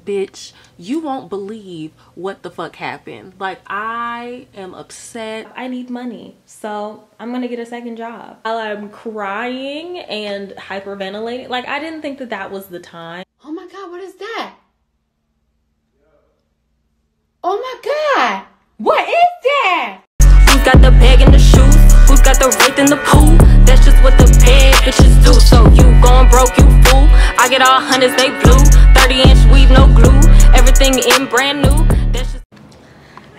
bitch, you won't believe what the fuck happened. Like, I am upset. I need money, so I'm gonna get a second job. While I'm crying and hyperventilating, like, I didn't think that that was the time. Oh my God, what is that? Oh my God, what is that? Who's got the bag and the shoes? Who's got the wraith in the pool? That's just what the bad bitches do. So you gone broke, you fool. I get all hundreds, they blue. 30-inch weave, no glue. Everything in brand new. That's just...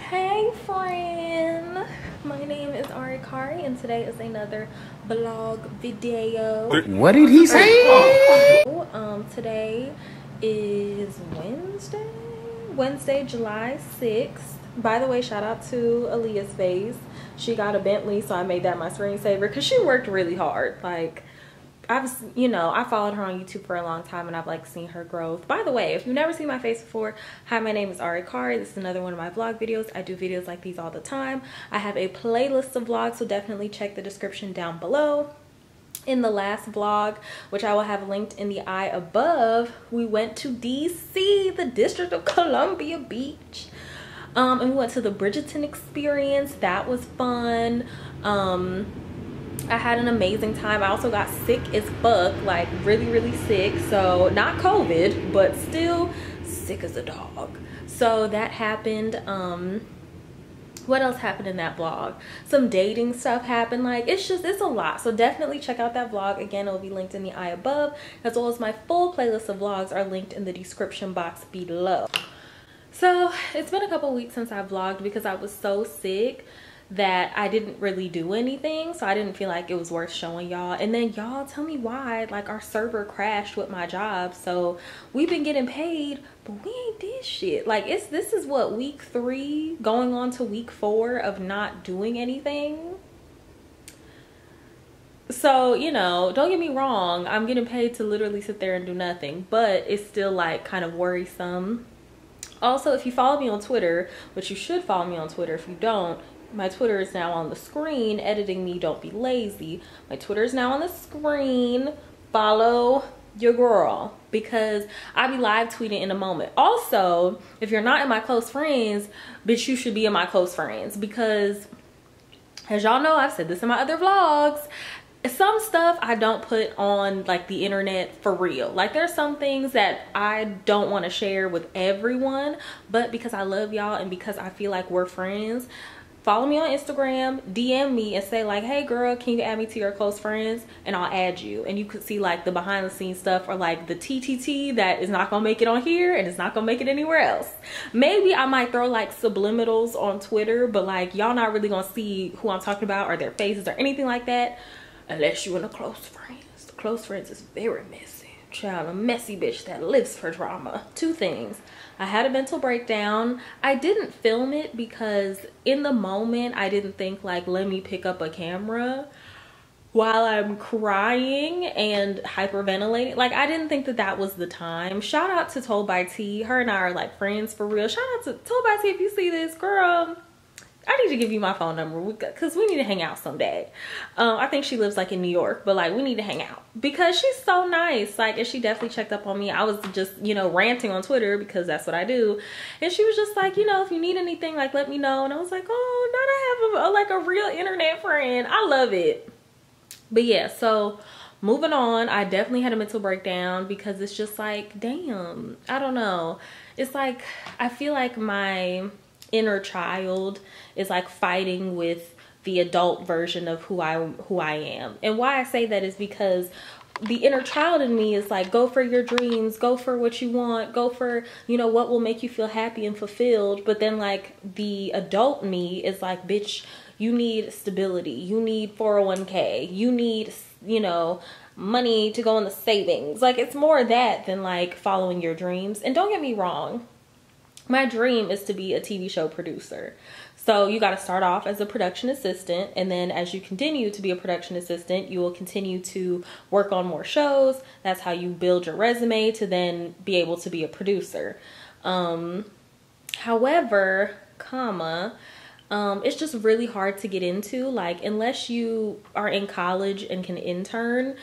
Hey, friend. My name is Ari Cari, and today is another vlog video. What did he say? Today is Wednesday. Wednesday, July 6th. By the way, shout out to Aaliyah's face. She got a Bentley, so I made that my screensaver because she worked really hard. Like, I've, you know, I followed her on YouTube for a long time and I've like seen her growth. By the way, if you've never seen my face before, hi, my name is Ari Cari. This is another one of my vlog videos. I do videos like these all the time. I have a playlist of vlogs, so definitely check the description down below. In the last vlog, which I will have linked in the eye above, we went to DC, the District of Columbia Beach. And we went to the Bridgerton experience. That was fun. I had an amazing time. I also got sick as fuck, like really sick. So not COVID, but still sick as a dog. So that happened. What else happened in that vlog? Some dating stuff happened. Like, it's just, it's a lot. So definitely check out that vlog. Again, it will be linked in the eye above, as well as my full playlist of vlogs are linked in the description box below. So it's been a couple weeks since I vlogged because I was so sick that I didn't really do anything, so I didn't feel like it was worth showing y'all. And then y'all tell me why, like, our server crashed with my job, so we've been getting paid but we ain't did shit. Like, it's, this is what, week 3 going on to week 4 of not doing anything. So, you know, don't get me wrong, I'm getting paid to literally sit there and do nothing, but it's still like kind of worrisome. Also, if you follow me on Twitter, which you should follow me on Twitter, if you don't, my Twitter is now on the screen. Editing me, don't be lazy. My Twitter is now on the screen. Follow your girl because I'll be live tweeting in a moment. Also, if you're not in my close friends, bitch, you should be in my close friends because, as y'all know, I've said this in my other vlogs, some stuff I don't put on like the internet for real. Like, there's some things that I don't want to share with everyone, but because I love y'all and because I feel like we're friends, follow me on Instagram, DM me and say like, hey girl, can you add me to your close friends? And I'll add you. And you could see like the behind the scenes stuff or like the TTT that is not gonna make it on here and it's not gonna make it anywhere else. Maybe I might throw like subliminals on Twitter, but like y'all not really gonna see who I'm talking about or their faces or anything like that unless you in a close friends. Close friends is very messy. Child, a messy bitch that lives for drama. Two things. I had a mental breakdown. I didn't film it because in the moment I didn't think like, let me pick up a camera while I'm crying and hyperventilating. Like, I didn't think that that was the time. Shout out to Told By T. Her and I are like friends for real. Shout out to Told By T if you see this, girl. I need to give you my phone number because we need to hang out someday. I think she lives like in New York, but like we need to hang out because she's so nice. Like, and she definitely checked up on me. I was just, you know, ranting on Twitter because that's what I do. And she was just like, you know, if you need anything, like, let me know. And I was like, oh, now I have a real internet friend. I love it. But yeah, so moving on, I definitely had a mental breakdown because it's just like, damn, I don't know. It's like, I feel like my inner child is like fighting with the adult version of who I am. And why I say that is because the inner child in me is like, go for your dreams, go for what you want, go for, you know, what will make you feel happy and fulfilled. But then like the adult me is like, bitch, you need stability, you need 401k, you need, you know, money to go in the savings. Like, it's more that than like following your dreams. And don't get me wrong, my dream is to be a TV show producer. So you got to start off as a production assistant, and then as you continue to be a production assistant, you will continue to work on more shows. That's how you build your resume to then be able to be a producer. However, it's just really hard to get into, like, unless you are in college and can intern.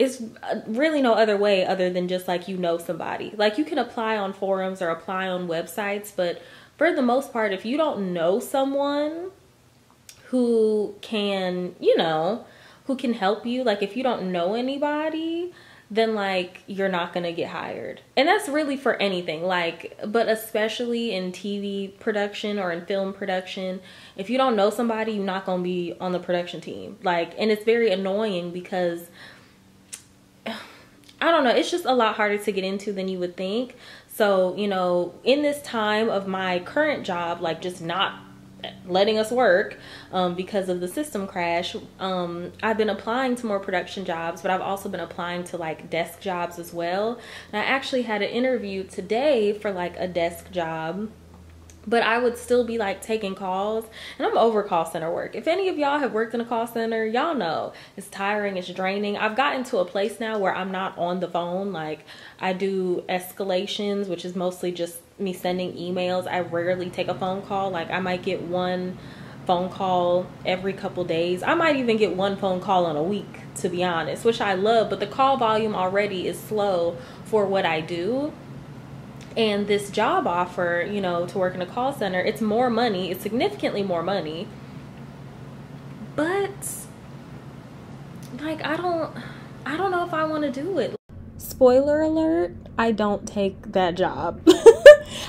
it's really no other way other than just like, you know, somebody. Like, you can apply on forums or apply on websites, but for the most part, if you don't know someone who can, you know, who can help you, like if you don't know anybody, then like you're not gonna get hired. And that's really for anything, like, but especially in TV production or in film production, if you don't know somebody, you're not gonna be on the production team. Like, and it's very annoying because, I don't know, it's just a lot harder to get into than you would think. So, you know, in this time of my current job, like just not letting us work because of the system crash, I've been applying to more production jobs, but I've also been applying to like desk jobs as well. And I actually had an interview today for like a desk job, but I would still be like taking calls, and I'm over call center work. If any of y'all have worked in a call center, y'all know it's tiring, it's draining. I've gotten to a place now where I'm not on the phone. Like, I do escalations, which is mostly just me sending emails. I rarely take a phone call. Like, I might get one phone call every couple days. I might even get one phone call in a week, to be honest, which I love, but the call volume already is slow for what I do. And this job offer, you know, to work in a call center, it's more money, it's significantly more money, but like I don't know if I want to do it. Spoiler alert, I don't take that job.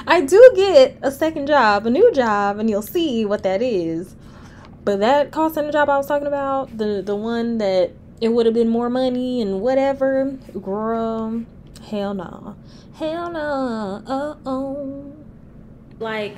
I do get a second job, a new job, and you'll see what that is. But that call center job I was talking about, the one that it would have been more money and whatever, girl, hell no. Hell no. Uh-oh. Like,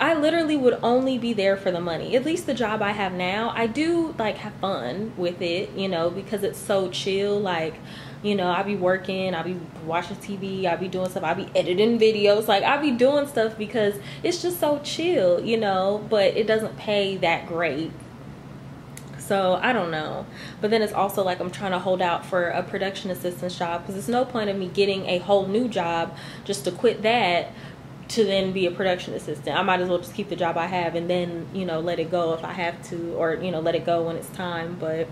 I literally would only be there for the money. At least the job I have now, I do like have fun with it, you know, because it's so chill. Like, you know, I'll be working, I'll be watching TV, I'll be doing stuff, I'll be editing videos. Like, I'll be doing stuff because it's just so chill, you know, but it doesn't pay that great. So I don't know. But then it's also like I'm trying to hold out for a production assistance job, because there's no point of me getting a whole new job just to quit that to then be a production assistant. I might as well just keep the job I have and then, you know, let it go if I have to, or, you know, let it go when it's time. But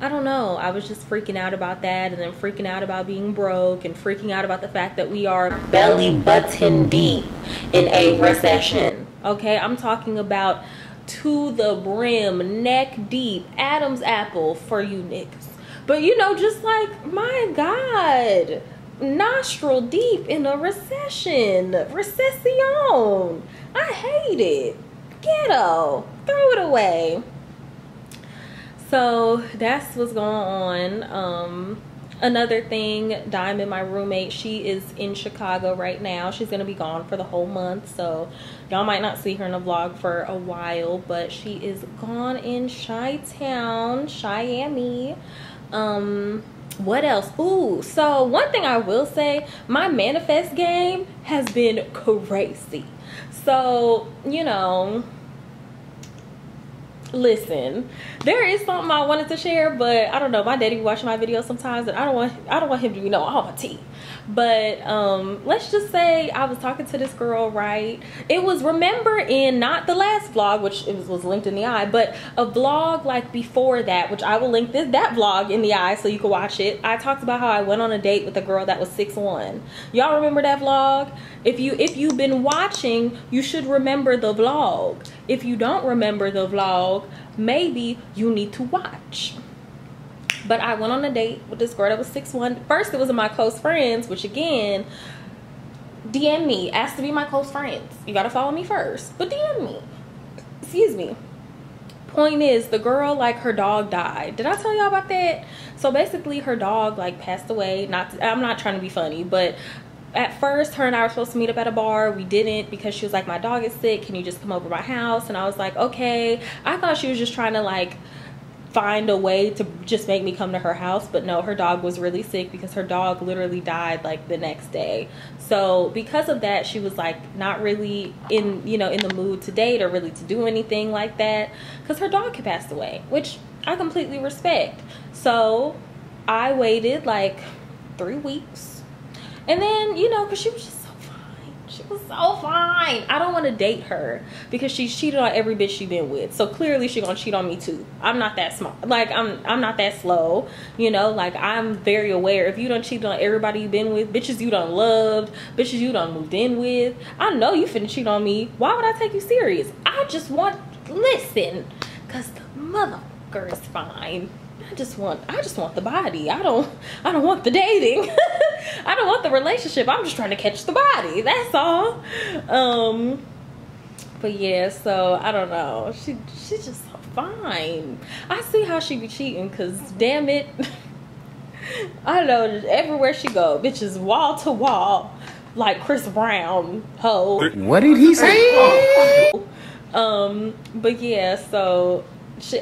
I don't know. I was just freaking out about that, and then freaking out about being broke, and freaking out about the fact that we are belly button deep in a recession. Okay, I'm talking about to the brim, neck deep, Adam's apple for you niggas. But you know, just like, my God, nostril deep in a recession. Recession. I hate it. Ghetto. Throw it away. So that's what's going on. Another thing, Diamond, my roommate, she is in Chicago right now. She's gonna be gone for the whole month, so y'all might not see her in a vlog for a while, but she is gone in Chi-Town, Chi-Ami. What else? Ooh, so one thing I will say, my manifest game has been crazy. So, you know, listen, there is something I wanted to share, but I don't know, my daddy be watching my videos sometimes, and I don't want him to be knowing all my tea. But let's just say I was talking to this girl, right? It was, remember, in not the last vlog, which it was linked in the eye, but a vlog like before that, which I will link that vlog in the eye so you can watch it. I talked about how I went on a date with a girl that was 6'1". Y'all remember that vlog? If you've been watching, you should remember the vlog. If you don't remember the vlog, maybe you need to watch. But I went on a date with this girl that was 6'1". First, it was in my close friends, which again, DM me, asked to be my close friends. You gotta follow me first, but DM me. Excuse me. Point is, the girl, like, her dog died. Did I tell y'all about that? So basically, her dog like passed away. I'm not trying to be funny, but at first, her and I were supposed to meet up at a bar. We didn't, because she was like, my dog is sick, can you just come over to my house? And I was like, okay. I thought she was just trying to like find a way to just make me come to her house, but no, her dog was really sick, because her dog literally died like the next day. So because of that, she was like not really in, you know, in the mood to date or really to do anything like that, because her dog had passed away, which I completely respect. So I waited like 3 weeks. And then, you know, because she was just so fine. She She was so fine. I don't want to date her because she's cheated on every bitch she been with. So clearly she gonna cheat on me too. I'm not that smart. Like I'm not that slow. You know, like I'm very aware. If you done cheated on everybody you been with, bitches you done loved, bitches you done moved in with, I know you finna cheat on me. Why would I take you serious? I just want, listen, cause the motherfucker is fine. I just want the body. I don't want the dating. I don't want the relationship. I'm just trying to catch the body. That's all. But yeah, so I don't know. She's just so fine. I see how she be cheating, cause damn it. I know everywhere she go, bitches wall to wall, like Chris Brown. Ho. What did he say? But yeah, so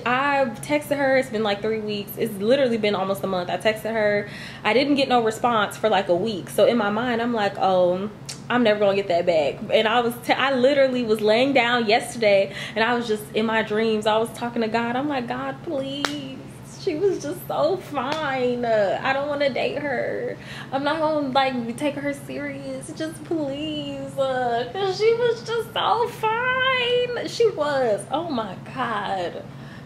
I've texted her. It's been like 3 weeks. It's literally been almost a month. I texted her. I didn't get no response for like a week. So in my mind, I'm like, oh, I'm never gonna get that back. And I literally was laying down yesterday, and I was just in my dreams. I was talking to God. I'm like, God, please. She was just so fine. I don't want to date her. I'm not gonna like take her serious. Just please, cause she was just so fine. She was. Oh my God.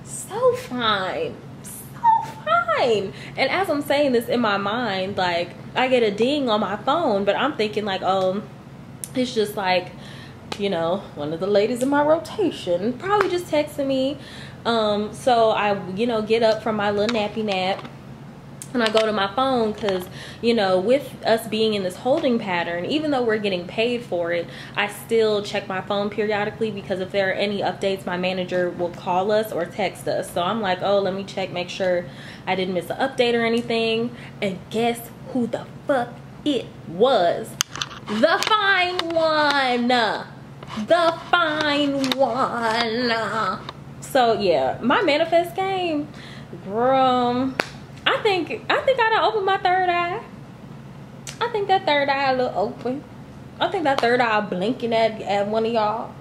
So fine, so fine. And as I'm saying this in my mind, like I get a ding on my phone, but I'm thinking like, oh, it's just like, you know, one of the ladies in my rotation probably just texted me. So I, you know, get up from my little nappy nap and I go to my phone, because, you know, with us being in this holding pattern, even though we're getting paid for it, I still check my phone periodically, because if there are any updates, my manager will call us or text us. So I'm like, oh, let me check, make sure I didn't miss an update or anything. And guess who the fuck it was? The fine one. The fine one. So yeah, my manifest game, girl. I think I done opened my third eye. I think that third eye a little open. I think that third eye blinking at one of y'all.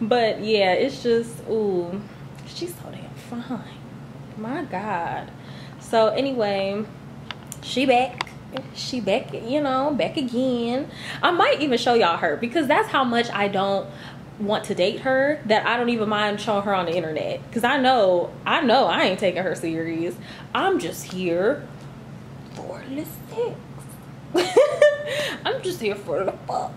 But yeah, it's just, ooh, she's so damn fine. My God. So anyway, she back. She back, you know, back again. I might even show y'all her, because that's how much I don't want to date her, that I don't even mind showing her on the internet, because I know I ain't taking her serious. I'm just here for the sex. I'm just here for the fuck.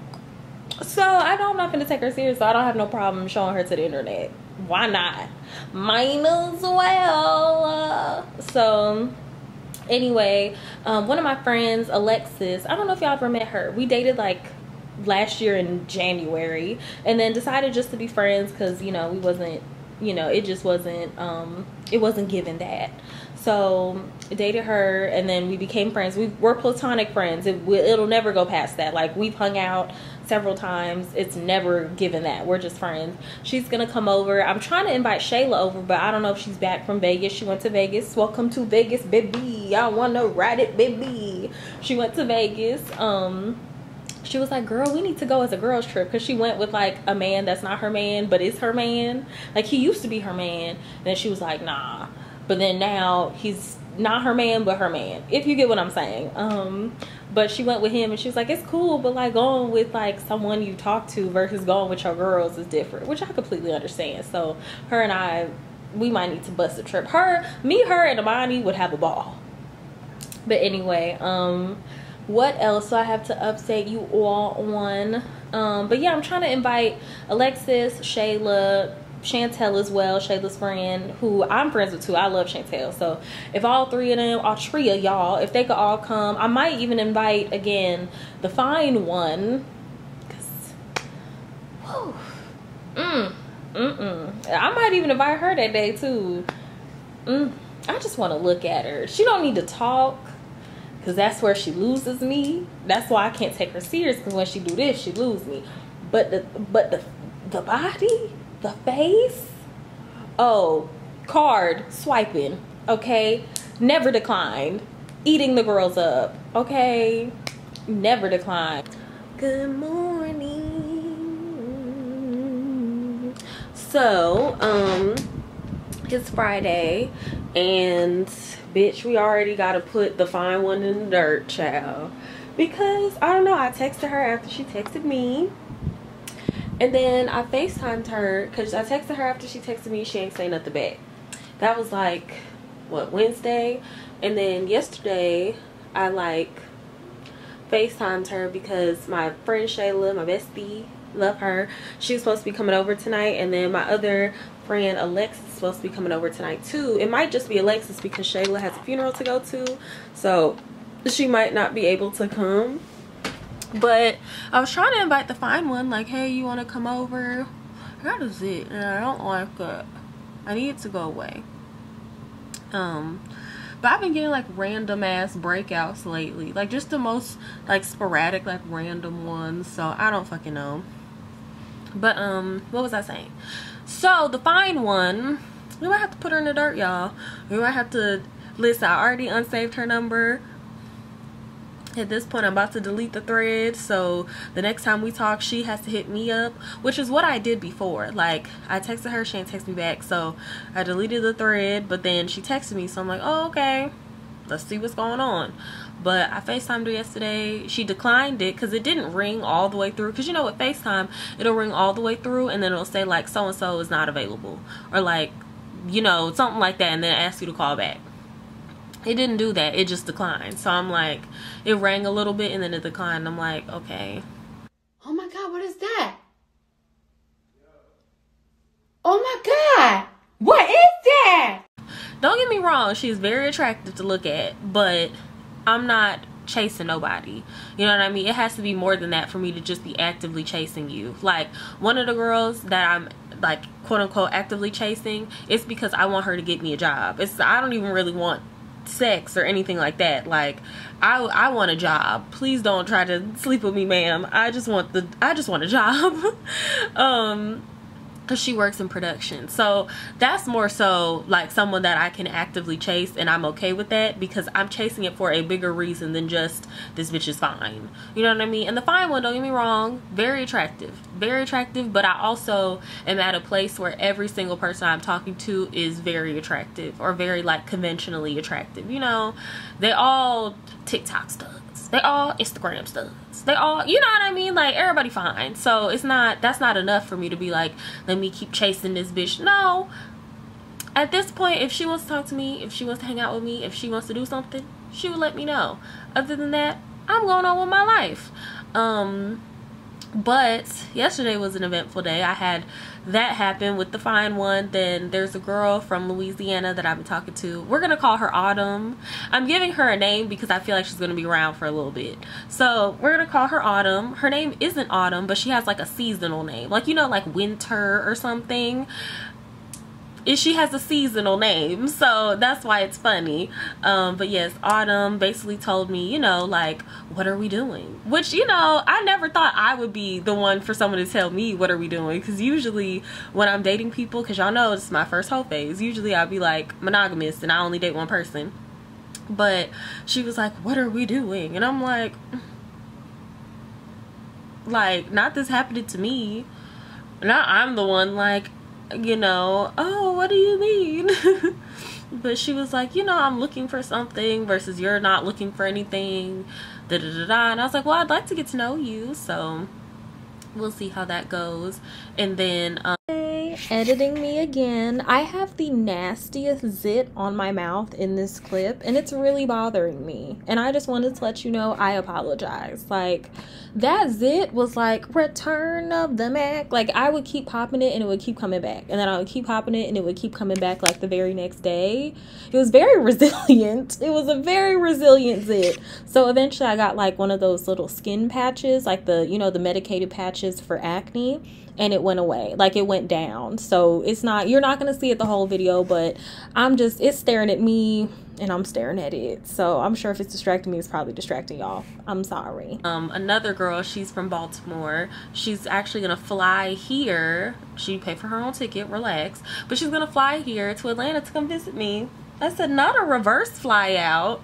So I know I'm not gonna take her serious, so I don't have no problem showing her to the internet. Why not? Might as well. So anyway, one of my friends, Alexis, I don't know if y'all ever met her. We dated like last year in January, and then decided just to be friends, because, you know, we wasn't, you know, it just wasn't, it wasn't given that. So I dated her, and then we became friends. We're platonic friends. It'll never go past that. Like, we've hung out several times. It's never given that. We're just friends. She's gonna come over. I'm trying to invite Shayla over, but I don't know if she's back from Vegas. She went to Vegas. Welcome to Vegas, baby. I wanna ride it, baby. She went to Vegas. She was like, girl, we need to go as a girls trip, because she went with like a man that's not her man, but is her man. Like, he used to be her man, and then she was like, nah, but then now he's not her man but her man, if you get what I'm saying. But she went with him, and she was like, it's cool, but like going with like someone you talk to versus going with your girls is different, which I completely understand. So her and I, we might need to bust a trip. Her and Amani would have a ball. But anyway, what else do I have to update you all on? But yeah, I'm trying to invite Alexis, Shayla, Chantel as well, Shayla's friend, who I'm friends with too. I love Chantel. So if all three of y'all, if they could all come, I might even invite, again, the fine one. Cause, whew, I might even invite her that day too. I just want to look at her. She don't need to talk, because that's where she loses me. That's why I can't take her serious, because when she do this, she loses me. But the body, the face, oh, card swiping, okay? Never declined. Eating the girls up, okay? Never declined. Good morning. So, it's Friday, and bitch, we already gotta put the fine one in the dirt, child. because I don't know, I texted her after she texted me, and then I FaceTimed her because I texted her after she texted me. She ain't saying nothing back. That was like what, Wednesday? And then yesterday I like FaceTimed her because my friend Shayla, my bestie, love her, she was supposed to be coming over tonight, and then my other friend Alexis is supposed to be coming over tonight too. It might just be Alexis because Shayla has a funeral to go to, so she might not be able to come. But I was trying to invite the fine one, like, hey, you want to come over? That is it, and I don't like that. I need it to go away. But I've been getting like random ass breakouts lately, like just the most like sporadic, like random ones, so I don't fucking know. But what was I saying? So the fine one, we might have to put her in the dirt, y'all. We might have to listen. I already unsaved her number. At this point I'm about to delete the thread, so the next time we talk she has to hit me up, which is what I did before. Like, I texted her, she didn't text me back, so I deleted the thread, but then she texted me, so I'm like, oh, okay, let's see what's going on. But I FaceTimed her yesterday. She declined it because it didn't ring all the way through, because you know with FaceTime it'll ring all the way through and then it'll say like so and so is not available, or like, you know, something like that, and then ask you to call back. It didn't do that, it just declined. So I'm like, it rang a little bit and then it declined. I'm like, okay. Oh my God, what is that? Yeah. Oh my God, what is that? Don't get me wrong, she's very attractive to look at, but I'm not chasing nobody, you know what I mean? It has to be more than that for me to just be actively chasing you. Like, one of the girls that I'm like quote-unquote actively chasing, it's because I want her to get me a job. It's, I don't even really want sex or anything like that. Like, I want a job. Please don't try to sleep with me, ma'am. I just want a job. Because she works in production, so that's more so like someone that I can actively chase, and I'm okay with that because I'm chasing it for a bigger reason than just this bitch is fine, you know what I mean? And the fine one, don't get me wrong, very attractive, but I also am at a place where every single person I'm talking to is very attractive or very like conventionally attractive, you know? They all TikTok studs, they all Instagram studs, they all, you know what I mean? Like, everybody fine. So it's not, that's not enough for me to be like, let me keep chasing this bitch. No, at this point, if she wants to talk to me, if she wants to hang out with me, if she wants to do something, she will let me know. Other than that, I'm going on with my life. But yesterday was an eventful day. I had that happen with the fine one. Then there's a girl from Louisiana that I've been talking to. We're gonna call her Autumn. I'm giving her a name because I feel like she's gonna be around for a little bit, so we're gonna call her Autumn. Her name isn't Autumn, but she has like a seasonal name, like, you know, like Winter or something. She has a seasonal name, so that's why it's funny. But yes, Autumn basically told me, you know, like, what are we doing? Which, you know, I never thought I would be the one for someone to tell me what are we doing, because usually when I'm dating people, because y'all know it's my first whole phase, usually I'll be like monogamous and I only date one person. But she was like, what are we doing? And I'm like, not this happening to me. Now I'm the one like, you know, oh, what do you mean? But she was like, you know, I'm looking for something versus you're not looking for anything, da, da, da, da. And I was like, well, I'd like to get to know you, so we'll see how that goes. And then editing me again. I have the nastiest zit on my mouth in this clip, and it's really bothering me, and I just wanted to let you know I apologize. Like, that zit was like return of the Mac. Like, I would keep popping it and it would keep coming back, and then I would keep popping it and it would keep coming back, like the very next day. It was very resilient. It was a very resilient zit. So eventually I got like one of those little skin patches, like the, you know, the medicated patches for acne, and it went away. Like, it went down. So it's not, you're not going to see it the whole video, but I'm just, it's staring at me and I'm staring at it. So I'm sure if it's distracting me, it's probably distracting y'all. I'm sorry. Another girl, she's from Baltimore. She's actually going to fly here. She paid for her own ticket, relax. But she's going to fly here to Atlanta to come visit me. I said, not a reverse fly out.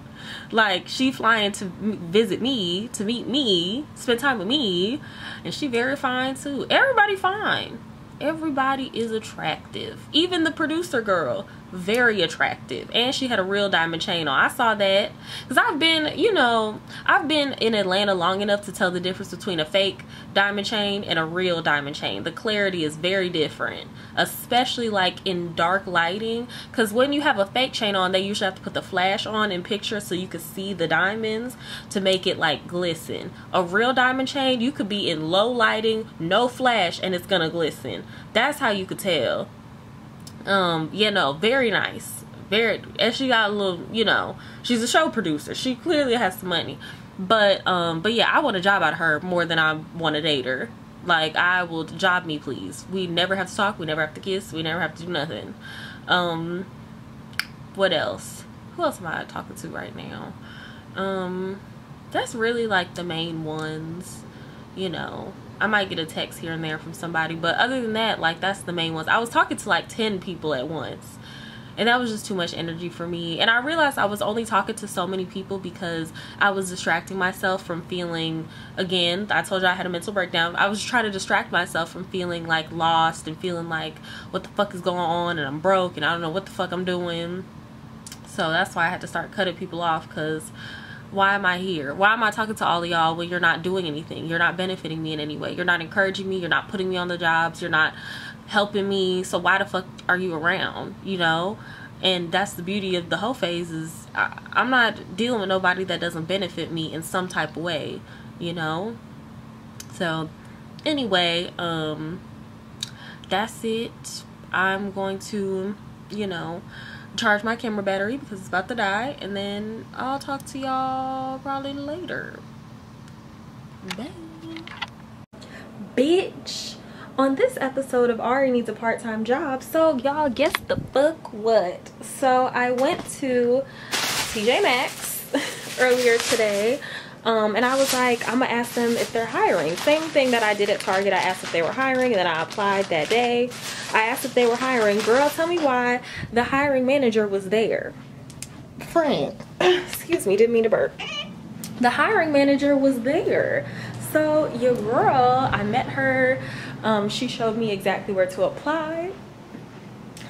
Like, she flying to visit me, to meet me, spend time with me, and she very fine too. Everybody fine. Everybody is attractive. Even the producer girl, very attractive, and she had a real diamond chain on. I saw that because I've been, you know, I've been in Atlanta long enough to tell the difference between a fake diamond chain and a real diamond chain. The clarity is very different, especially like in dark lighting, because when you have a fake chain on, they usually have to put the flash on in pictures so you can see the diamonds to make it like glisten. A real diamond chain, you could be in low lighting, no flash, and it's gonna glisten. That's how you could tell. You know, very nice, very, and she got a little, you know, she's a show producer, she clearly has some money. But but yeah, I want a job out of her more than I want to date her. Like, I will, job me please. We never have to talk, we never have to kiss, we never have to do nothing. What else, who else am I talking to right now? That's really like the main ones, you know. I might get a text here and there from somebody, but other than that, like, that's the main ones. I was talking to like 10 people at once, and that was just too much energy for me. And I realized I was only talking to so many people because I was distracting myself from feeling, again, I told you I had a mental breakdown. I was trying to distract myself from feeling like lost and feeling like what the fuck is going on, and I'm broke and I don't know what the fuck I'm doing. So that's why I had to start cutting people off, because why am I here? Why am I talking to all of y'all when you're not doing anything? You're not benefiting me in any way. You're not encouraging me. You're not putting me on the jobs. You're not helping me. So why the fuck are you around, you know? And that's the beauty of the whole phase, is I'm not dealing with nobody that doesn't benefit me in some type of way, you know? So anyway, that's it. I'm going to, you know, charge my camera battery because it's about to die, and then I'll talk to y'all probably later. Bye. Bitch, on this episode of Ari Needs a Part-Time Job, so y'all guess the fuck what. So I went to TJ Maxx earlier today, and I was like, I'm gonna ask them if they're hiring. Same thing that I did at Target. I asked if they were hiring, and then I applied that day. I asked if they were hiring. Girl, tell me why the hiring manager was there. Frank. Excuse me, didn't mean to burp. The hiring manager was there. So your girl, I met her. She showed me exactly where to apply.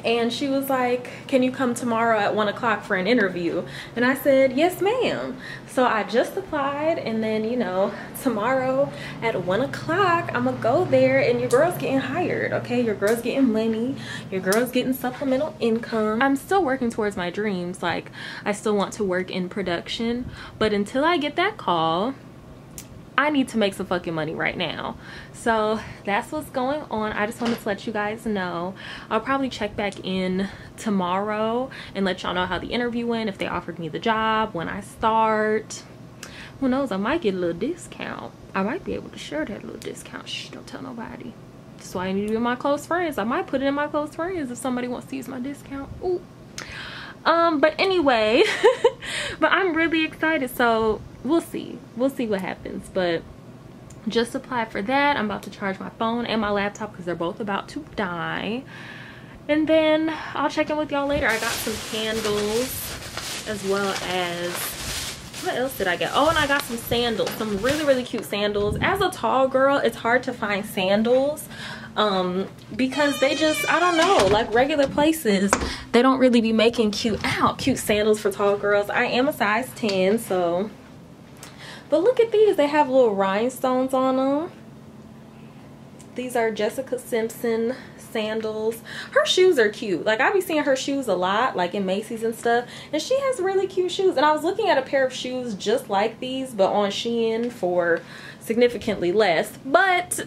And she was like, can you come tomorrow at 1 o'clock for an interview? And I said, yes, ma'am. So I just applied, and then, you know, tomorrow at 1 o'clock, I'm gonna go there, and your girl's getting hired, okay? Your girl's getting money. Your girl's getting supplemental income. I'm still working towards my dreams. Like, I still want to work in production, but until I get that call, I need to make some fucking money right now. So that's what's going on. I just wanted to let you guys know. I'll probably check back in tomorrow and let y'all know how the interview went, if they offered me the job, when I start. Who knows, I might get a little discount. I might be able to share that little discount. Shh, don't tell nobody. That's why I need to do my close friends. I might put it in my close friends if somebody wants to use my discount. Ooh. But anyway, but I'm really excited, so we'll see what happens. But just apply for that. I'm about to charge my phone and my laptop because they're both about to die, and then I'll check in with y'all later. I got some candles, as well as, what else did I get? Oh, and I got some sandals, some really, really cute sandals. As a tall girl, it's hard to find sandals, because they just, I don't know, like regular places, they don't really be making cute sandals for tall girls. I am a size 10, so. But look at these, they have little rhinestones on them. These are Jessica Simpson sandals. Her shoes are cute. Like, I be seeing her shoes a lot, like in Macy's and stuff, and she has really cute shoes. And I was looking at a pair of shoes just like these, but on Shein for significantly less. But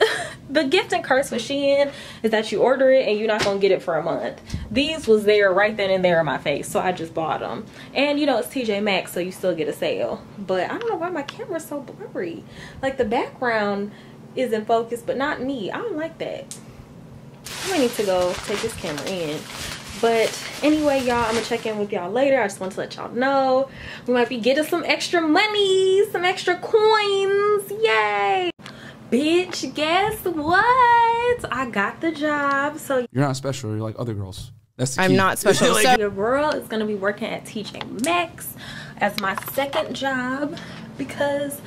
the gift and curse with Shein is that you order it and you're not gonna get it for a month. These was there right then and there in my face, so I just bought them. And you know, it's TJ Maxx, so you still get a sale. But I don't know why my camera's so blurry. Like, the background is in focus, but not me. I don't like that. I'm gonna need to go take this camera in. But anyway, y'all, I'm gonna check in with y'all later. I just want to let y'all know we might be getting some extra money, some extra coins. Yay, bitch, guess what? I got the job. So you're not special, you're like other girls. That's the key. I'm not special. So your girl is gonna be working at TJ Maxx as my second job because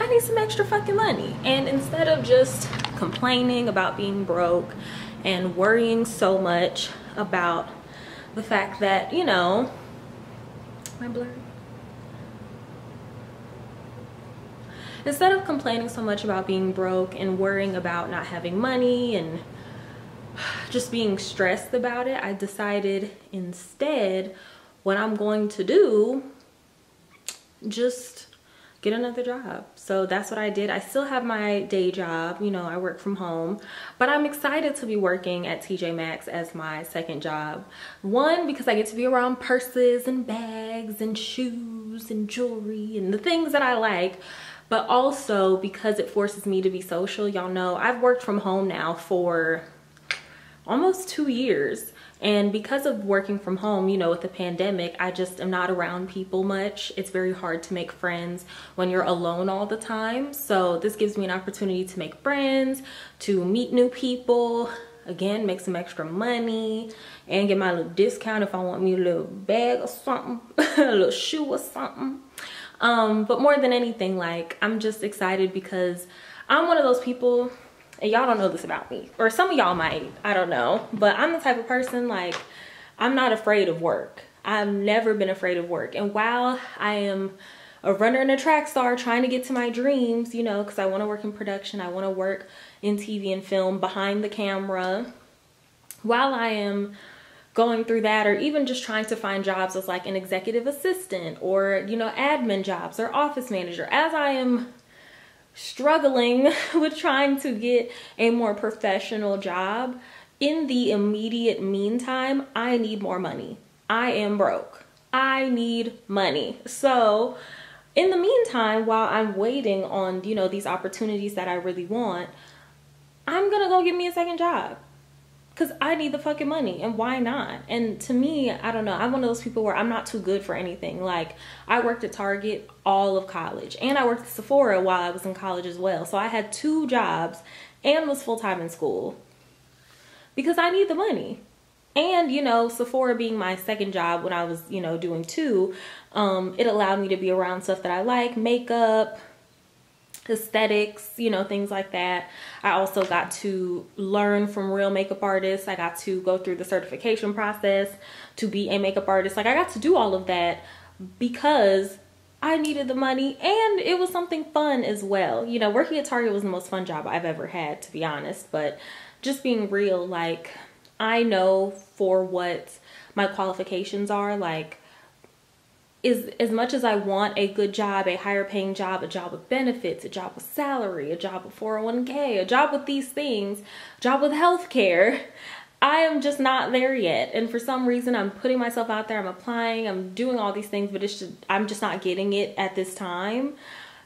I need some extra fucking money. And instead of just complaining about being broke and worrying so much about the fact that, you know, my blur. Instead of complaining so much about being broke and worrying about not having money and just being stressed about it, I decided instead what I'm going to do, just get another job. So that's what I did. I still have my day job, you know, I work from home, but I'm excited to be working at TJ Maxx as my second job. One, because I get to be around purses and bags and shoes and jewelry and the things that I like, but also because it forces me to be social. Y'all know I've worked from home now for almost 2 years. And because of working from home, you know, with the pandemic, I just am not around people much. It's very hard to make friends when you're alone all the time. So this gives me an opportunity to make friends, to meet new people, again, make some extra money and get my little discount if I want me a little bag or something, a little shoe or something. But more than anything, like, I'm just excited because I'm one of those people, and y'all don't know this about me, or some of y'all might, I don't know, but I'm the type of person, like, I'm not afraid of work. I've never been afraid of work. And while I am a runner and a track star trying to get to my dreams, you know, because I want to work in production, I want to work in TV and film behind the camera, while I am going through that, or even just trying to find jobs as like an executive assistant, or, you know, admin jobs or office manager, as I am struggling with trying to get a more professional job, in the immediate meantime, I need more money. I am broke. I need money. So in the meantime, while I'm waiting on, you know, these opportunities that I really want, I'm gonna go get me a second job because I need the fucking money, and why not? And to me, I don't know, I'm one of those people where I'm not too good for anything. Like, I worked at Target all of college, and I worked at Sephora while I was in college as well. So I had 2 jobs and was full-time in school because I need the money. And, you know, Sephora being my second job when I was, you know, doing 2, it allowed me to be around stuff that I like, makeup, aesthetics, you know, things like that. I also got to learn from real makeup artists. I got to go through the certification process to be a makeup artist. Like, I got to do all of that because I needed the money, and it was something fun as well. You know, working at Target was the most fun job I've ever had, to be honest. But just being real, like, I know for what my qualifications are. Like, is as much as I want a good job, a higher paying job, a job with benefits, a job with salary, a job with 401k, a job with these things, a job with healthcare, I am just not there yet. And for some reason, I'm putting myself out there, I'm applying, I'm doing all these things, but it's just, I'm just not getting it at this time.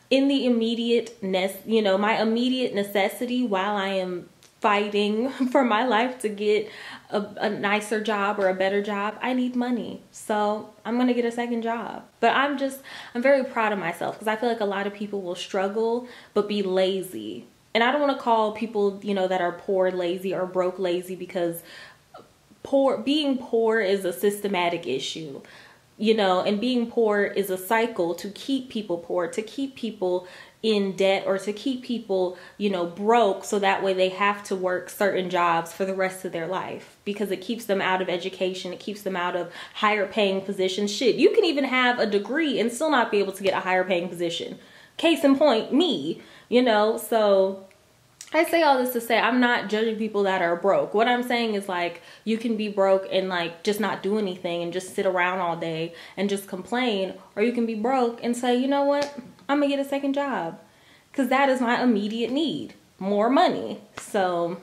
In the immediate, you know, my immediate necessity while I am fighting for my life to get a nicer job or a better job, I need money. So I'm gonna get a second job. But I'm very proud of myself because I feel like a lot of people will struggle but be lazy. And I don't want to call people, you know, that are poor lazy or broke lazy, because being poor is a systematic issue, you know, and being poor is a cycle to keep people poor, to keep people in debt, or to keep people, you know, broke, so that way they have to work certain jobs for the rest of their life because it keeps them out of education, it keeps them out of higher paying positions. Shit, you can even have a degree and still not be able to get a higher paying position. Case in point, me, you know. So I say all this to say I'm not judging people that are broke. What I'm saying is, like, you can be broke and, like, just not do anything and just sit around all day and just complain, or you can be broke and say, you know what, I'm gonna get a second job because that is my immediate need, more money. So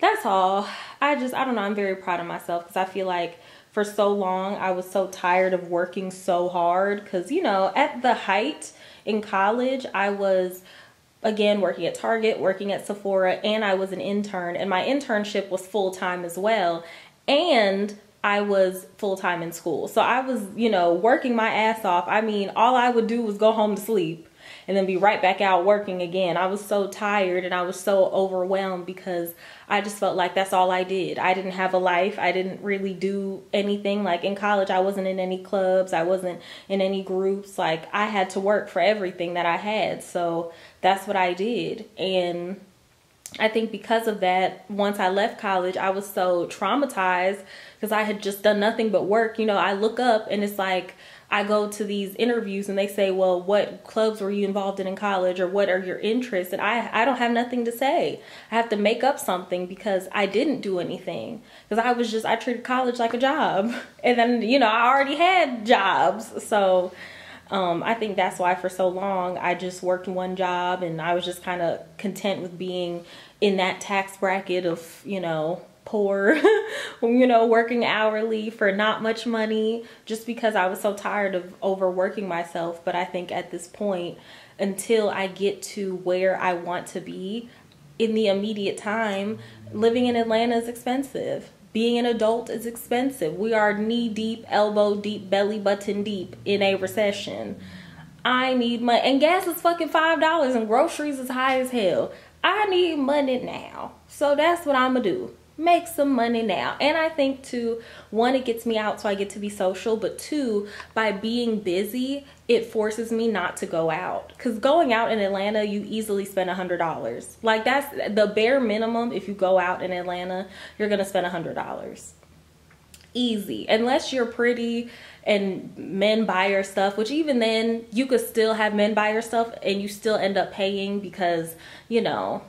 that's all. I don't know, I'm very proud of myself because I feel like for so long I was so tired of working so hard because, you know, at the height in college, I was, again, working at Target, working at Sephora, and I was an intern, and my internship was full-time as well, and I was full-time in school. So I was, you know, working my ass off. I mean, all I would do was go home to sleep and then be right back out working again. I was so tired and I was so overwhelmed because I just felt like that's all I did. I didn't have a life. I didn't really do anything. Like, in college, I wasn't in any clubs. I wasn't in any groups. Like, I had to work for everything that I had. So that's what I did. And I think because of that, once I left college, I was so traumatized because I had just done nothing but work. You know, I look up and it's like, I go to these interviews and they say, well, what clubs were you involved in college, or what are your interests? And I don't have nothing to say. I have to make up something because I didn't do anything, because I treated college like a job. And then, you know, I already had jobs. So I think that's why for so long I just worked one job, and I was just kind of content with being in that tax bracket of, you know, poor, you know, working hourly for not much money, just because I was so tired of overworking myself. But I think at this point, until I get to where I want to be in the immediate time, living in Atlanta is expensive. Being an adult is expensive. We are knee deep, elbow deep, belly button deep in a recession. I need money, and gas is fucking $5 and groceries is high as hell. I need money now. So that's what I'm gonna do. Make some money now. And I think too, one, it gets me out so I get to be social, but two, by being busy, it forces me not to go out, because going out in Atlanta, you easily spend $100. Like, that's the bare minimum. If you go out in Atlanta, you're gonna spend $100 easy, unless you're pretty and men buy your stuff, which even then you could still have men buy your stuff and you still end up paying, because, you know,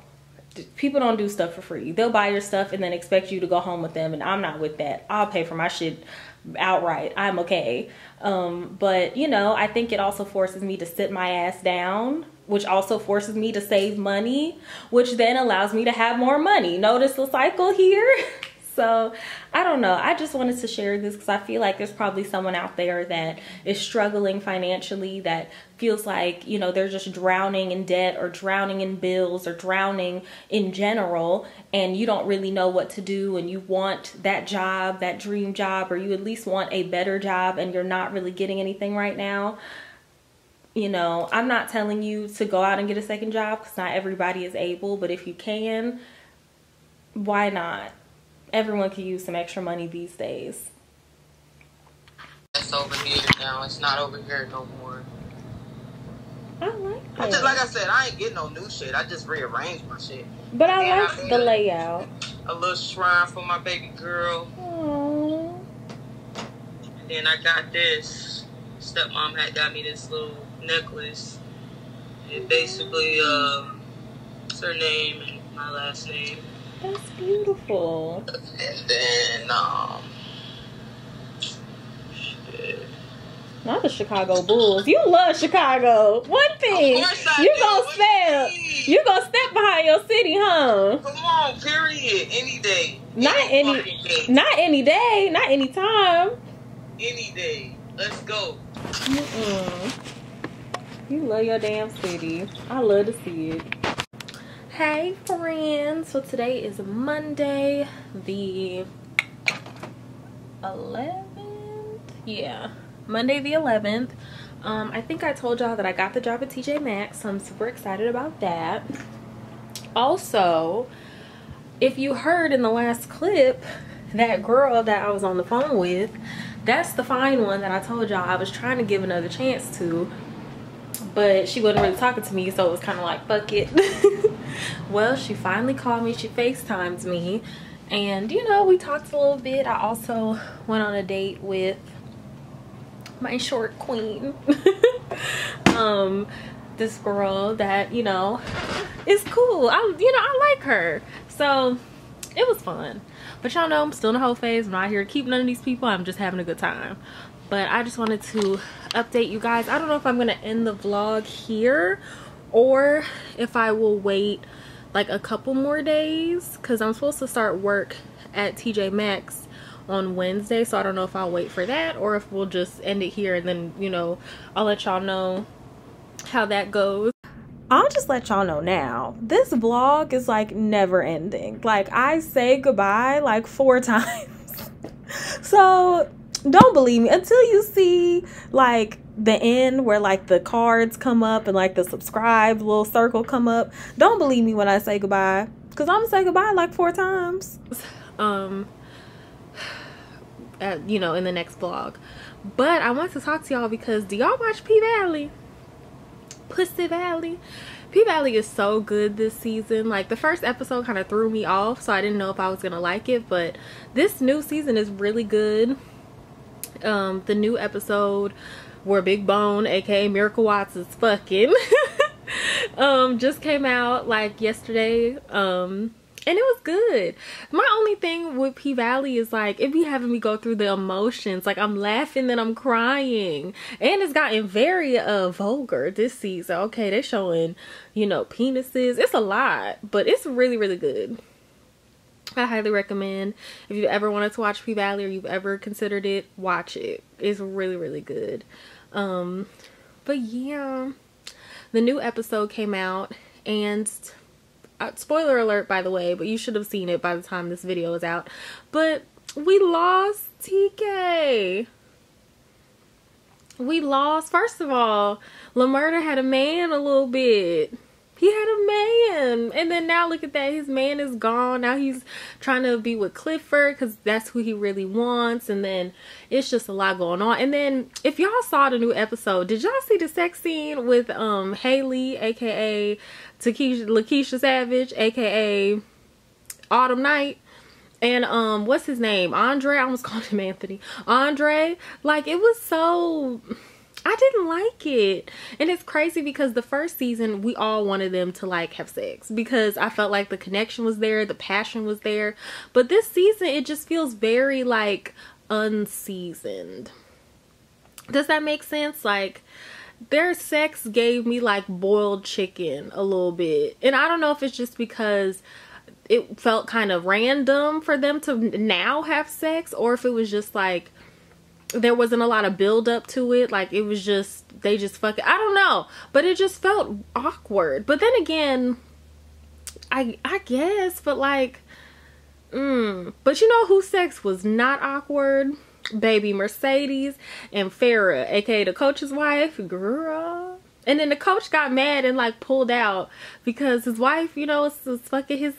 people don't do stuff for free. They'll buy your stuff and then expect you to go home with them, and I'm not with that. I'll pay for my shit outright. I'm okay. But, you know, I think it also forces me to sit my ass down, which also forces me to save money, which then allows me to have more money. Notice the cycle here? So I don't know. I just wanted to share this because I feel like there's probably someone out there that is struggling financially, that feels like, you know, they're just drowning in debt or drowning in bills or drowning in general, and you don't really know what to do, and you want that job, that dream job, or you at least want a better job, and you're not really getting anything right now. You know, I'm not telling you to go out and get a second job because not everybody is able, but if you can, why not? Everyone can use some extra money these days. That's over here now. It's not over here no more. I like it. I just, like I said, I ain't getting no new shit. I just rearranged my shit. But and I like the layout. A little shrine for my baby girl. Aww. And then I got this. Stepmom had got me this little necklace. It basically, it's her name and my last name. That's beautiful. And then, shit. Not the Chicago Bulls. You love Chicago. One thing. Of course I you gonna step behind your city, huh? Come on, period. Any day. Not any day. Not any time. Any day. Let's go. You love your damn city. I love to see it. Hey friends, so today is Monday the 11th. Yeah, Monday the 11th. I think I told y'all that I got the job at TJ Maxx, so I'm super excited about that. Also, if you heard in the last clip, that girl that I was on the phone with, that's the fine one that I told y'all I was trying to give another chance to, but she wasn't really talking to me, so it was kind of like, fuck it. Well, she finally called me. She FaceTimed me, and, you know, we talked a little bit. I also went on a date with my short queen. This girl that, you know, is cool. I like her, so it was fun. But y'all know I'm still in the whole phase. I'm not here to keep none of these people. I'm just having a good time. But I just wanted to update you guys. I don't know if I'm gonna end the vlog here, or if I will wait like a couple more days, because I'm supposed to start work at TJ Maxx on Wednesday, so I don't know if I'll wait for that or if we'll just end it here, and then, you know, I'll let y'all know how that goes. I'll just let y'all know now, this vlog is like never ending. Like, I say goodbye like 4 times. So don't believe me until you see like the end where like the cards come up and like the subscribe little circle come up. Don't believe me when I say goodbye, because I'm gonna say goodbye like 4 times you know, in the next vlog. But I want to talk to y'all because do y'all watch P-Valley? Pussy Valley? P-Valley is so good this season. Like, the first episode kind of threw me off, so I didn't know if I was gonna like it, but this new season is really good. The new episode where Big Bone, aka Miracle Watts, is fucking just came out like yesterday, and it was good. My only thing with P-Valley is like it be having me go through the emotions. Like, I'm laughing then I'm crying. And it's gotten very vulgar this season. Okay, they're showing, you know, penises. It's a lot, but it's really, really good. I highly recommend. If you ever wanted to watch P-Valley or you've ever considered it, watch it. It's really, really good. But yeah, the new episode came out, and spoiler alert, by the way, but you should have seen it by the time this video is out, but we lost TK. We lost, first of all, LaMurda had a man a little bit. He had a man, and then now look at that, his man is gone. Now he's trying to be with Clifford because that's who he really wants, and then it's just a lot going on. And then if y'all saw the new episode, did y'all see the sex scene with Haley, aka Takeisha, Lakeisha Savage, aka Autumn Night, and what's his name, Andre? I almost called him Anthony. Andre. Like, it was so, I didn't like it. And it's crazy because the first season we all wanted them to like have sex because I felt like the connection was there, the passion was there, but this season it just feels very like unseasoned. Does that make sense? Like, their sex gave me like boiled chicken a little bit, and I don't know if it's just because it felt kind of random for them to now have sex, or if it was just like there wasn't a lot of build up to it. Like, it was just, they just fucking, I don't know, but it just felt awkward. But then again, I guess, but like, but you know whose sex was not awkward? Baby Mercedes and Farah, aka the coach's wife, girl. And then the coach got mad and like pulled out because his wife, you know, is fucking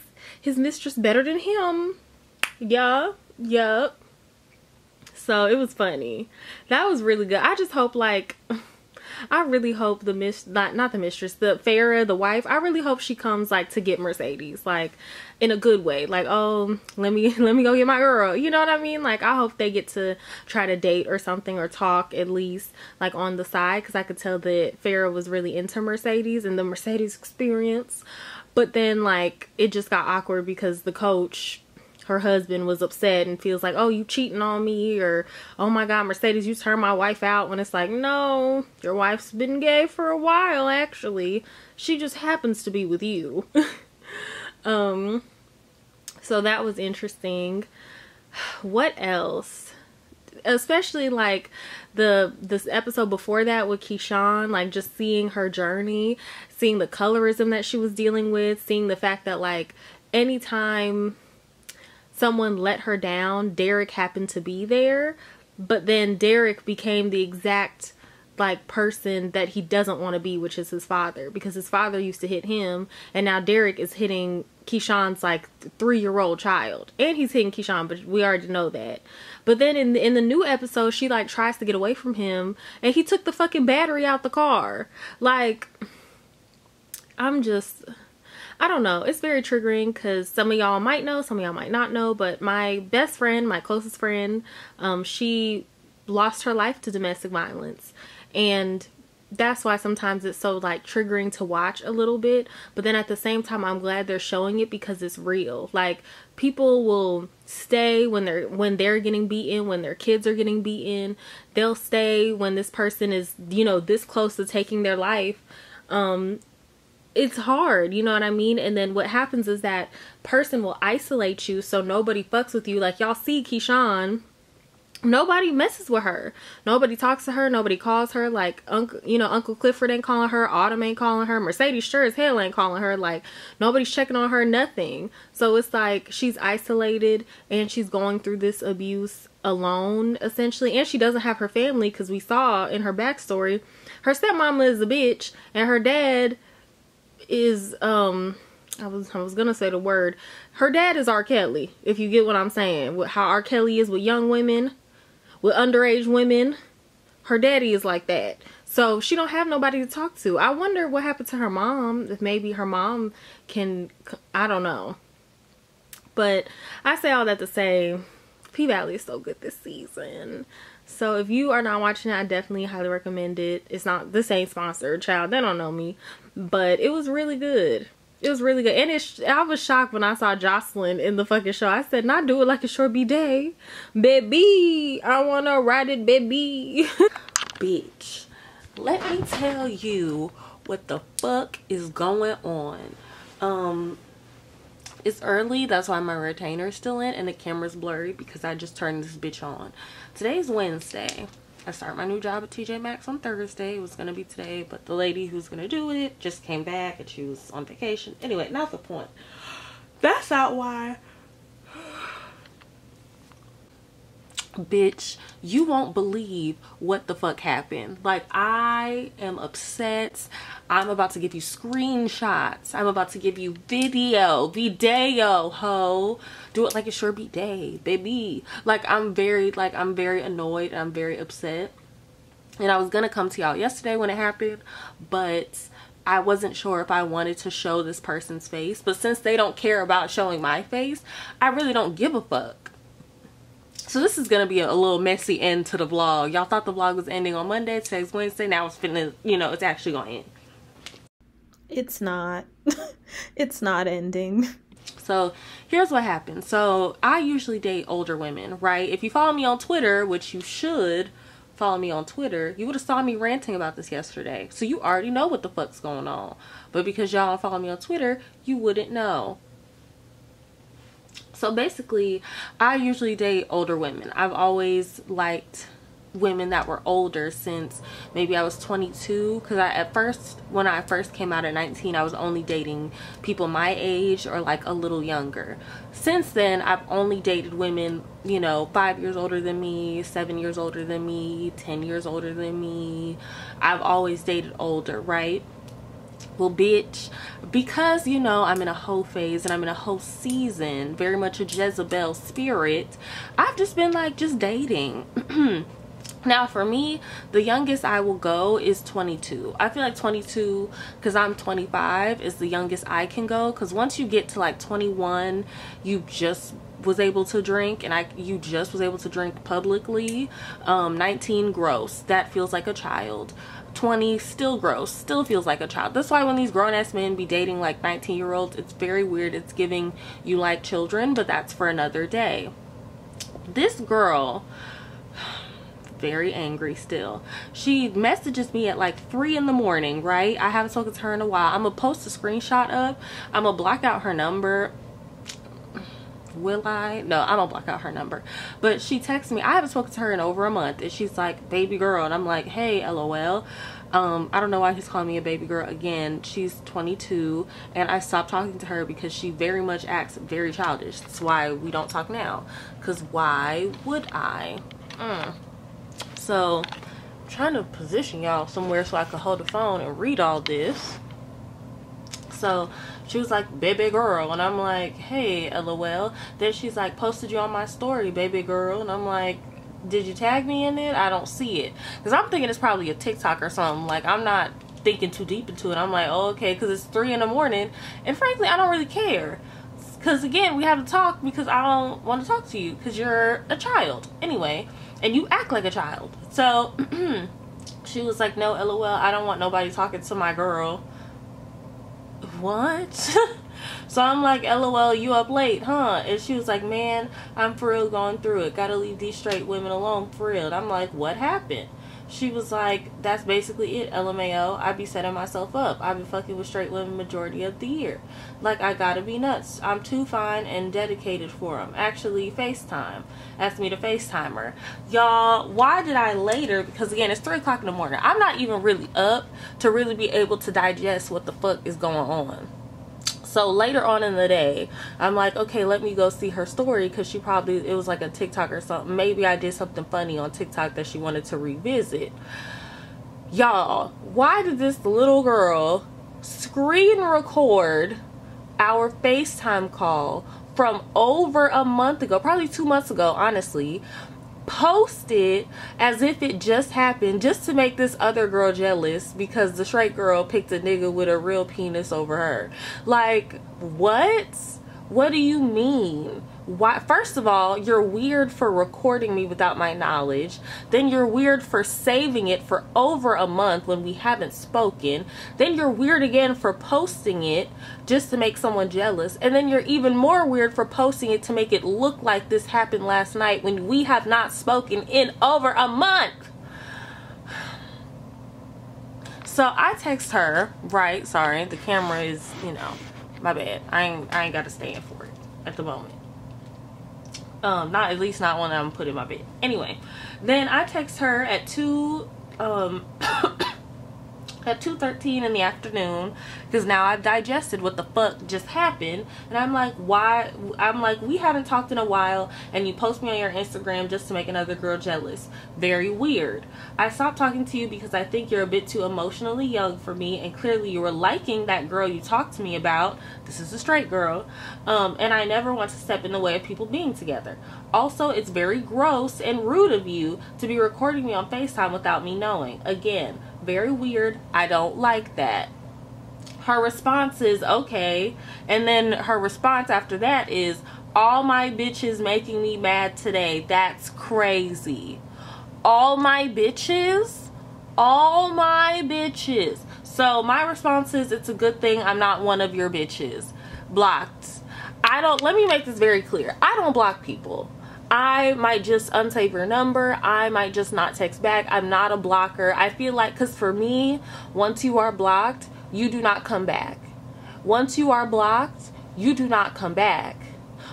his mistress better than him. Yeah, yup. So it was funny. That was really good. I just hope, like, I really hope the not the mistress, the Farah, the wife, I really hope she comes like to get Mercedes, like in a good way. Like, oh, let me go get my girl. You know what I mean? Like, I hope they get to try to date or something, or talk at least, like on the side, because I could tell that Farah was really into Mercedes and the Mercedes experience. But then like it just got awkward because the coach, her husband, was upset and feels like, oh, you cheating on me, or oh my god, Mercedes, you turned my wife out, when it's like, no, your wife's been gay for a while actually, she just happens to be with you. So that was interesting. What else? Especially like this episode before that with Keyshawn, like just seeing her journey, seeing the colorism that she was dealing with, seeing the fact that like anytime someone let her down, Derek happened to be there, but then Derek became the exact like person that he doesn't want to be, which is his father, because his father used to hit him, and now Derek is hitting Keyshawn's like 3-year-old child, and he's hitting Keyshawn, but we already know that. But then in the new episode, she like tries to get away from him, and he took the fucking battery out the car. Like, I'm just, I don't know, it's very triggering because some of y'all might know, some of y'all might not know, but my best friend, my closest friend, she lost her life to domestic violence, and that's why sometimes it's so like triggering to watch a little bit. But then at the same time, I'm glad they're showing it because it's real. Like, people will stay when they're getting beaten, when their kids are getting beaten, they'll stay when this person is, you know, this close to taking their life. It's hard, you know what I mean? And then what happens is that person will isolate you, so nobody fucks with you. Like, y'all see Keyshawn, nobody messes with her, nobody talks to her, nobody calls her. Like, Uncle Clifford ain't calling her, Autumn ain't calling her, Mercedes sure as hell ain't calling her. Like, nobody's checking on her, nothing. So it's like she's isolated and she's going through this abuse alone essentially, and she doesn't have her family because we saw in her backstory her stepmama is a bitch and her dad is I was gonna say the word, her dad is R. Kelly, if you get what I'm saying, with how R. Kelly is with young women, with underage women. Her daddy is like that. So she don't have nobody to talk to. I wonder what happened to her mom. If maybe her mom can, I don't know. But I say all that to say P-Valley is so good this season. So if you are not watching it, I definitely highly recommend it. It's not, this ain't sponsored, child. They don't know me. But it was really good. It was really good. And I was shocked when I saw Jocelyn in the fucking show. I said, not do it like it sure be day. Baby, I want to ride it, baby. Bitch, let me tell you what the fuck is going on. It's early. That's why my retainer's still in and the camera's blurry because I just turned this bitch on. Today's Wednesday. I start my new job at TJ Maxx on Thursday. It was going to be today, but the lady who's going to do it just came back and she was on vacation. Anyway, not the point. That's not why. Bitch, you won't believe what the fuck happened. Like, I am upset. I'm about to give you screenshots. I'm about to give you video, ho. Do it like it sure be day, baby. Like, I'm very annoyed. I'm very upset. And I was gonna come to y'all yesterday when it happened, but I wasn't sure if I wanted to show this person's face. But since they don't care about showing my face, I really don't give a fuck. So this is going to be a little messy end to the vlog. Y'all thought the vlog was ending on Monday. Today's Wednesday. Now it's finna, you know, it's actually going to end. It's not. It's not ending. So here's what happened. So I usually date older women, right? If you follow me on Twitter, which you should follow me on Twitter, you would have saw me ranting about this yesterday. So you already know what the fuck's going on. But because y'all don't follow me on Twitter, you wouldn't know. So basically, I usually date older women. I've always liked women that were older since maybe I was 22. Because when I first came out at 19, I was only dating people my age or like a little younger. Since then, I've only dated women, you know, 5 years older than me, 7 years older than me, 10 years older than me. I've always dated older, right? Well, bitch, because, you know, I'm in a hoe phase and I'm in a hoe season, very much a Jezebel spirit, I've just been like just dating. Now, for me, the youngest I will go is 22. I feel like 22, because I'm 25, is the youngest I can go. Because once you get to like 21, you just was able to drink, and you just was able to drink publicly. 19, gross. That feels like a child. 20, still gross, still feels like a child. That's why when these grown-ass men be dating like 19-year-olds, it's very weird. It's giving you like children, but that's for another day. This girl, very angry still, she messages me at like 3 in the morning, right? I haven't spoken to her in a while. I'm gonna post a screenshot up. I'm gonna block out her number. Will I? No, I don't block out her number. But she texts me. I haven't spoken to her in over a month. And she's like, baby girl. And I'm like, hey, LOL. I don't know why he's calling me a baby girl again. She's 22. And I stopped talking to her because she very much acts very childish. That's why we don't talk now. Because why would I? So I'm trying to position y'all somewhere so I could hold the phone and read all this. So she was like, baby girl, and I'm like, hey, LOL. Then she's like, posted you on my story, baby girl, and I'm like, did you tag me in it? I don't see it. Because I'm thinking it's probably a TikTok or something. Like, I'm not thinking too deep into it. I'm like, oh, okay, because it's 3 in the morning, and frankly, I don't really care. Because, again, we have to talk because I don't want to talk to you because you're a child anyway, and you act like a child. So she was like, no, LOL, I don't want nobody talking to my girl. What? So I'm like, LOL, you up late, huh? And she was like, man, I'm for real going through it. Gotta leave these straight women alone, for real. And I'm like, what happened? She was like, that's basically it, LMAO. I be setting myself up. I've been fucking with straight women majority of the year. Like, I gotta be nuts. I'm too fine and dedicated for them. Actually, FaceTime. Asked me to FaceTime her. Y'all, why did I later? Because, again, it's 3 o'clock in the morning. I'm not even really up to really be able to digest what the fuck is going on. So later on in the day, I'm like, okay, let me go see her story because she probably, it was like a TikTok or something. Maybe I did something funny on TikTok that she wanted to revisit. Y'all, why did this little girl screen record our FaceTime call from over a month ago, probably 2 months ago, honestly, posted as if it just happened, just to make this other girl jealous because the straight girl picked a nigga with a real penis over her. Like, what do you mean? Why? First of all, you're weird for recording me without my knowledge. Then you're weird for saving it for over a month when we haven't spoken. Then you're weird again for posting it just to make someone jealous. And then you're even more weird for posting it to make it look like this happened last night when we have not spoken in over a month. So I text her, right? Sorry, the camera is, you know, my bad. I ain't got to stand for it at the moment. Not at least not one that I'm putting in my bed. Anyway, then I text her at 2:13 in the afternoon, because now I've digested what the fuck just happened, and I'm like, why? I'm like, we haven't talked in a while, and you post me on your Instagram just to make another girl jealous. Very weird. I stopped talking to you because I think you're a bit too emotionally young for me, and clearly you were liking that girl you talked to me about. This is a straight girl, and I never want to step in the way of people being together. Also, it's very gross and rude of you to be recording me on FaceTime without me knowing. Again, very weird. I don't like that. Her response is okay, and then her response after that is, all my bitches making me mad today. That's crazy. All my bitches? All my bitches. So my response is, it's a good thing I'm not one of your bitches. Blocked. Let me make this very clear. I don't block people. I might just unsave your number. I might just not text back. I'm not a blocker. I feel like, because for me, once you are blocked, you do not come back. Once you are blocked, you do not come back.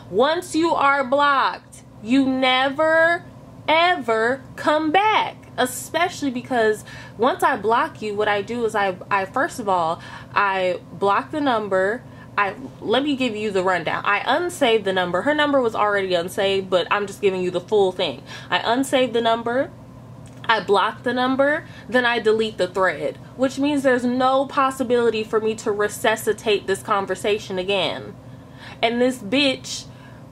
Once you are blocked, you never, ever come back. Especially because once I block you, what I do is I first of all, I block the number. Let me give you the rundown. I unsaved the number. Her number was already unsaved, but I'm just giving you the full thing. I unsaved the number, I block the number, then I delete the thread, which means there's no possibility for me to resuscitate this conversation again. And this bitch,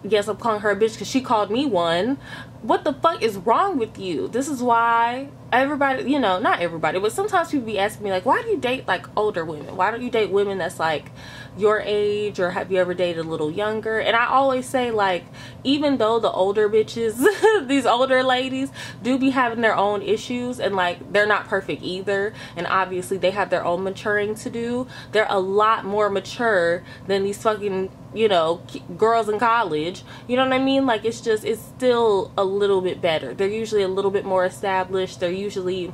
yes, I'm calling her a bitch because she called me one. What the fuck is wrong with you? This is why everybody, you know, not everybody, but sometimes people be asking me, like, why do you date, like, older women? Why don't you date women that's, like, your age, or have you ever dated a little younger? And I always say, like, even though the older bitches, these older ladies, do be having their own issues, and, like, they're not perfect either, and obviously they have their own maturing to do, they're a lot more mature than these fucking, you know, girls in college. You know what I mean? Like, it's just, it's still a little bit better. They're usually a little bit more established. They're usually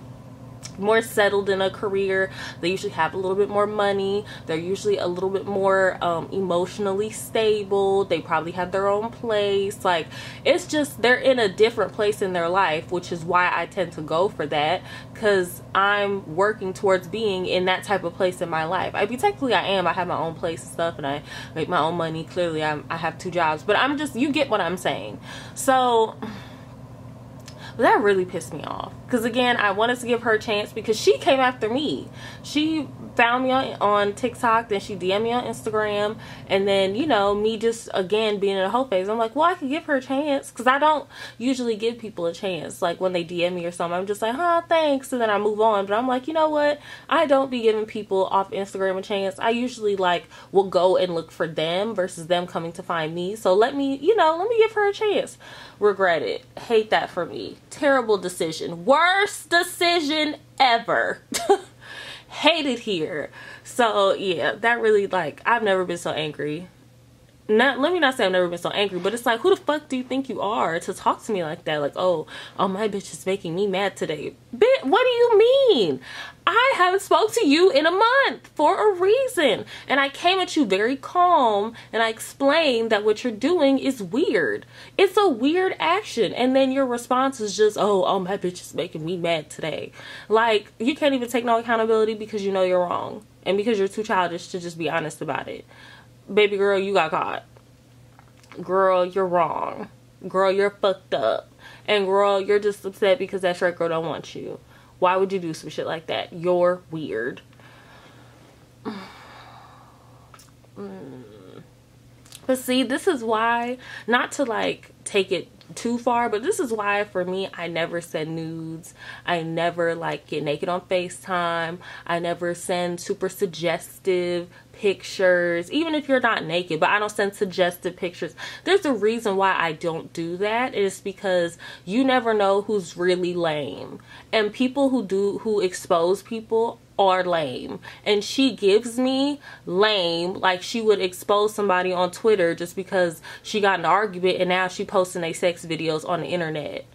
more settled in a career. They usually have a little bit more money. They're usually a little bit more emotionally stable. They probably have their own place. Like, it's just, they're in a different place in their life, which is why I tend to go for that, because I'm working towards being in that type of place in my life. I mean, technically I am. I have my own place and stuff, and I make my own money. Clearly I have two jobs, but I'm just, you get what I'm saying. So that really pissed me off, because again, I wanted to give her a chance, because she came after me. She found me on TikTok, then she DM'd me on Instagram, and then, you know, me just again being in a whole phase, I'm like, well, I could give her a chance, because I don't usually give people a chance. Like, when they DM me or something, I'm just like, huh, thanks, and then I move on. But I'm like, you know what, I don't be giving people off Instagram a chance. I usually, like, will go and look for them versus them coming to find me. So let me, you know, let me give her a chance. Regret it. Hate that for me. Terrible decision. Worst decision ever. Hate it here. So yeah, that really, like, I've never been so angry. Not, let me not say I've never been so angry, but it's like, who the fuck do you think you are to talk to me like that? Like, oh, my bitch is making me mad today. Bitch, what do you mean? I haven't spoke to you in a month for a reason. And I came at you very calm, and I explained that what you're doing is weird. It's a weird action. And then your response is just, oh, my bitch is making me mad today. Like, you can't even take no accountability because you know you're wrong, and because you're too childish to just be honest about it. Baby girl, you got caught. Girl, you're wrong. Girl, you're fucked up. And girl, you're just upset because that straight girl don't want you. Why would you do some shit like that? You're weird. But see, this is why, not to, like, take it too far, but this is why for me I never send nudes. I never like get naked on FaceTime. I never send super suggestive pictures, even if you're not naked, but I don't send suggestive pictures. There's a reason why I don't do that. It's because you never know who's really lame, and people who expose people are lame. And she gives me lame, like she would expose somebody on Twitter just because she got in an argument and now she posting their sex videos on the internet,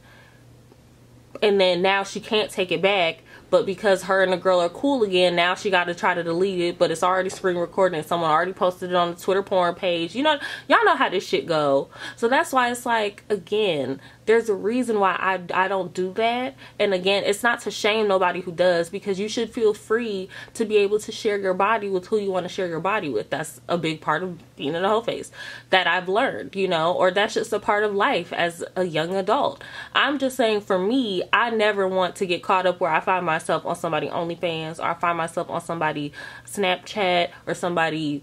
and then now she can't take it back, but because her and the girl are cool again, now she got to try to delete it, but it's already screen recorded and someone already posted it on the Twitter porn page. You know, y'all know how this shit go. So that's why it's like, again, there's a reason why I don't do that. And again, it's not to shame nobody who does, because you should feel free to be able to share your body with who you want to share your body with. That's a big part of being in a whole face that I've learned, you know, or that's just a part of life as a young adult. I'm just saying, for me, I never want to get caught up where I find myself on somebody OnlyFans, or I find myself on somebody Snapchat or somebody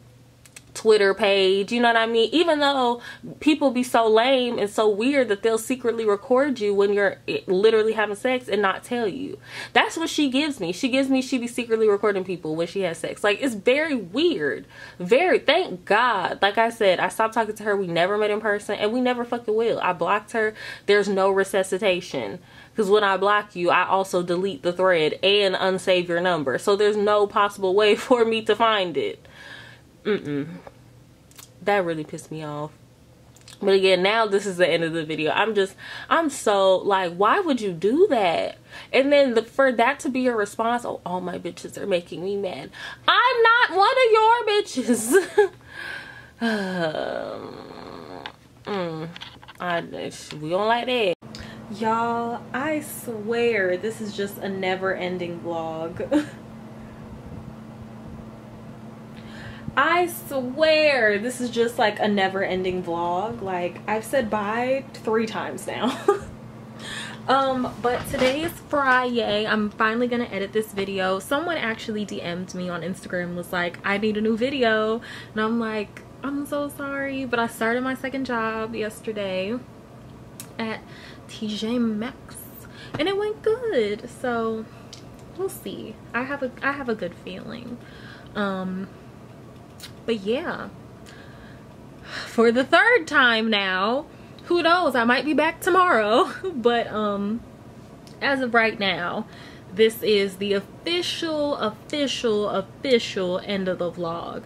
Twitter page. You know what I mean? Even though people be so lame and so weird that they'll secretly record you when you're literally having sex and not tell you. That's what she gives me. She gives me she be secretly recording people when she has sex. Like, it's very weird. Very. Thank God, like I said, I stopped talking to her. We never met in person, and we never fucking will. I blocked her. There's no resuscitation, because when I block you, I also delete the thread and unsave your number, so there's no possible way for me to find it. That really pissed me off. But again, now this is the end of the video. I'm so like, why would you do that? And then for that to be your response, oh, all my bitches are making me mad. I'm not one of your bitches. We don't like that. Y'all, I swear this is just a never-ending vlog. I swear this is just like a never-ending vlog. Like, I've said bye 3 times now. But today is Friday. I'm finally gonna edit this video. Someone actually DM'd me on Instagram, was like, I need a new video, and I'm like, I'm so sorry, but I started my second job yesterday at TJ Maxx and it went good, so we'll see. I have a good feeling. But yeah, for the 3rd time now, who knows, I might be back tomorrow. But as of right now, this is the official end of the vlog.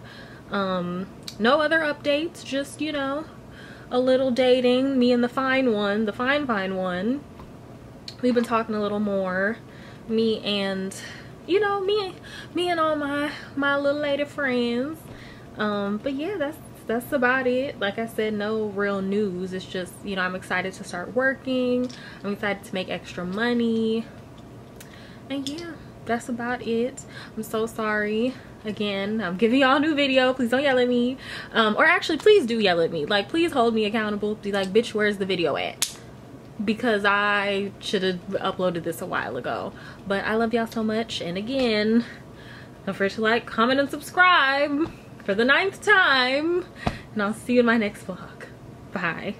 No other updates, just, you know, a little dating, me and the fine one, the fine one. We've been talking a little more, me and, you know, me and all my little lady friends. But yeah, that's about it. Like I said, no real news. It's just, you know, I'm excited to start working. I'm excited to make extra money. And yeah, that's about it. I'm so sorry. Again, I'm giving y'all a new video. Please don't yell at me. Or actually, please do yell at me. Like, please hold me accountable. Be like, bitch, where's the video at? Because I should have uploaded this a while ago. But I love y'all so much. And again, don't forget to like, comment, and subscribe. For the 9th time, and I'll see you in my next vlog. Bye.